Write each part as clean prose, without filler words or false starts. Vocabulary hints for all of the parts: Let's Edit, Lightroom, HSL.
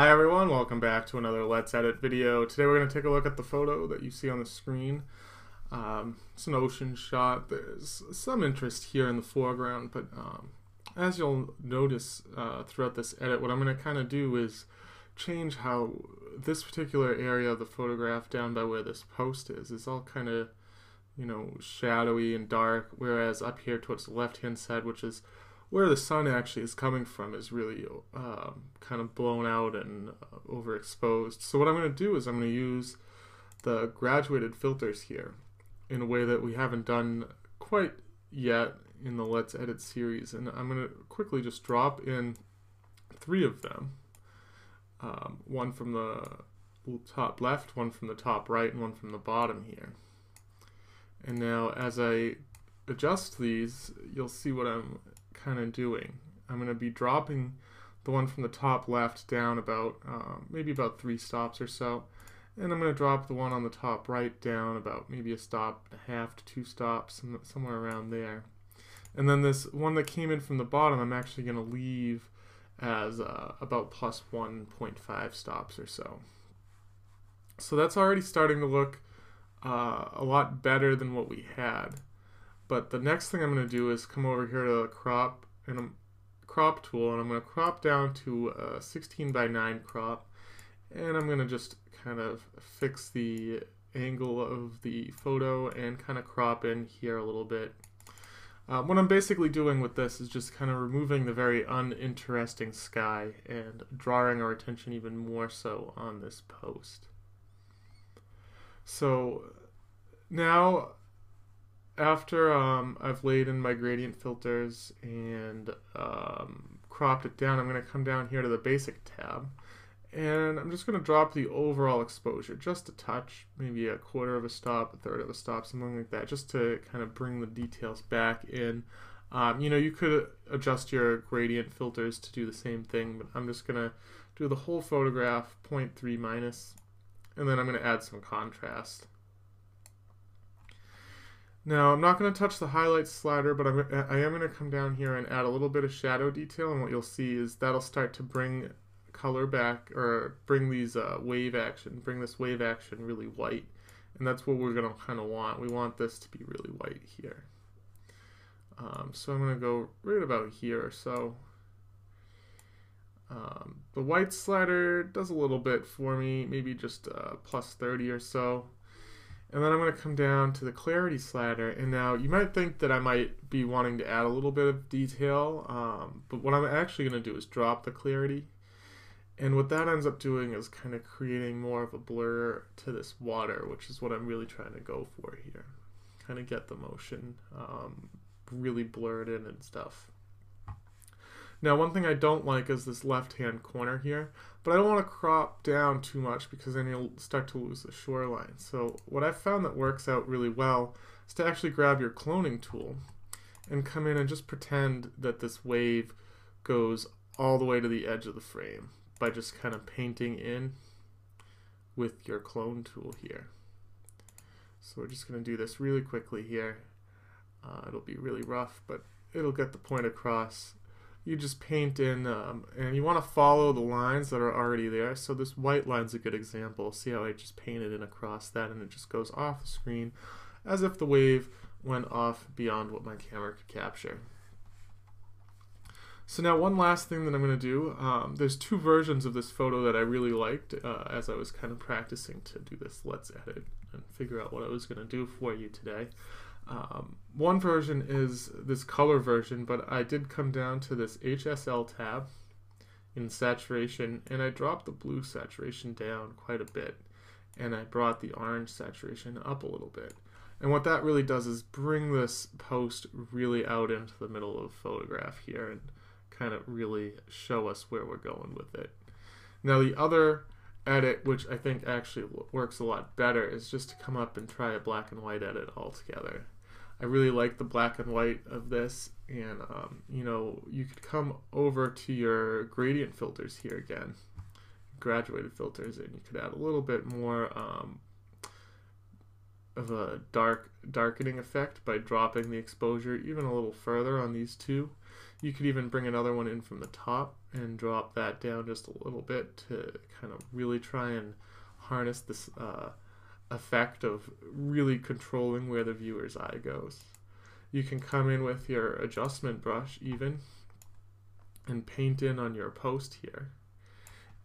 Hi everyone, welcome back to another Let's Edit video. Today we're going to take a look at the photo that you see on the screen. It's an ocean shot. There's some interest here in the foreground, but as you'll notice throughout this edit, what I'm going to kind of do is change how this particular area of the photograph down by where this post is all kind of, you know, shadowy and dark, whereas up here towards the left-hand side, which is where the sun actually is coming from, is really kind of blown out and overexposed. So what I'm going to do is I'm going to use the graduated filters here in a way that we haven't done quite yet in the Let's Edit series. And I'm going to quickly just drop in three of them. One from the top left, one from the top right, and one from the bottom here. And now as I adjust these, you'll see what I'm kind of doing. I'm going to be dropping the one from the top left down about maybe about 3 stops or so, and I'm going to drop the one on the top right down about maybe a stop and a half to 2 stops, somewhere around there. And then this one that came in from the bottom, I'm actually going to leave as about plus 1.5 stops or so. So that's already starting to look a lot better than what we had. But the next thing I'm going to do is come over here to the crop tool, and I'm going to crop down to a 16:9 crop, and I'm going to just kind of fix the angle of the photo and kind of crop in here a little bit. What I'm basically doing with this is just kind of removing the very uninteresting sky and drawing our attention even more so on this post. So now, after I've laid in my gradient filters and cropped it down, I'm going to come down here to the basic tab, and I'm just going to drop the overall exposure just a touch, maybe a quarter of a stop, a third of a stop, something like that, just to kind of bring the details back in. You know, you could adjust your gradient filters to do the same thing, but I'm just going to do the whole photograph 0.3 minus, and then I'm going to add some contrast. Now, I'm not going to touch the highlights slider, but I am going to come down here and add a little bit of shadow detail, and what you'll see is that'll start to bring color back, or bring these this wave action really white, and that's what we're going to kind of want. We want this to be really white here. So I'm going to go right about here or so. The white slider does a little bit for me, maybe just plus 30 or so. And then I'm going to come down to the clarity slider, and now you might think that I might be wanting to add a little bit of detail, but what I'm actually going to do is drop the clarity, and what that ends up doing is kind of creating more of a blur to this water, which is what I'm really trying to go for here. Kind of get the motion really blurred in and stuff. Now, one thing I don't like is this left-hand corner here, but I don't want to crop down too much because then you'll start to lose the shoreline. So what I've found that works out really well is to actually grab your cloning tool and come in and just pretend that this wave goes all the way to the edge of the frame by just kind of painting in with your clone tool here. So we're just going to do this really quickly here. It'll be really rough, but it'll get the point across. You just paint in, and you want to follow the lines that are already there. So this white line's a good example. See how I just painted in across that, and it just goes off the screen as if the wave went off beyond what my camera could capture. So now one last thing that I'm going to do, there's 2 versions of this photo that I really liked as I was kind of practicing to do this Let's Edit and figure out what I was going to do for you today. One version is this color version, but I did come down to this HSL tab in saturation, and I dropped the blue saturation down quite a bit, and I brought the orange saturation up a little bit. And what that really does is bring this post really out into the middle of the photograph here and kind of really show us where we're going with it. Now the other edit, which I think actually works a lot better, is just to come up and try a black and white edit altogether. I really like the black and white of this, and you know, you could come over to your gradient filters here again, graduated filters, and you could add a little bit more of a darkening effect by dropping the exposure even a little further on these 2. You could even bring another one in from the top and drop that down just a little bit to kind of really try and harness this effect of really controlling where the viewer's eye goes. You can come in with your adjustment brush even and paint in on your post here.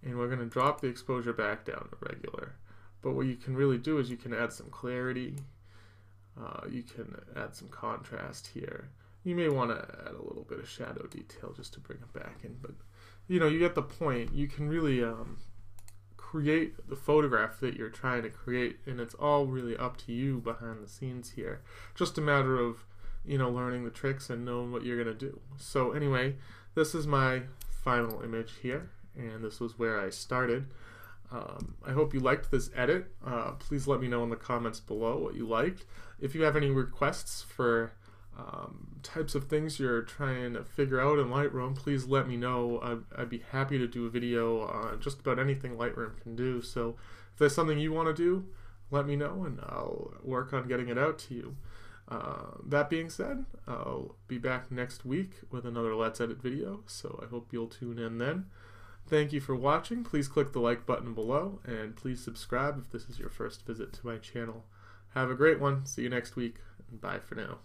And we're going to drop the exposure back down to regular. But what you can really do is you can add some clarity. You can add some contrast here. You may want to add a little bit of shadow detail just to bring it back in, but you know, you get the point. You can really create the photograph that you're trying to create, and it's all really up to you behind the scenes here. Just a matter of, you know, learning the tricks and knowing what you're going to do. So anyway, this is my final image here, and this was where I started. I hope you liked this edit. Please let me know in the comments below what you liked. If you have any requests for types of things you're trying to figure out in Lightroom, please let me know. I'd be happy to do a video on just about anything Lightroom can do. So if there's something you want to do, let me know and I'll work on getting it out to you. That being said, I'll be back next week with another Let's Edit video, so I hope you'll tune in then. Thank you for watching. Please click the like button below, and please subscribe if this is your first visit to my channel. Have a great one. See you next week, and bye for now.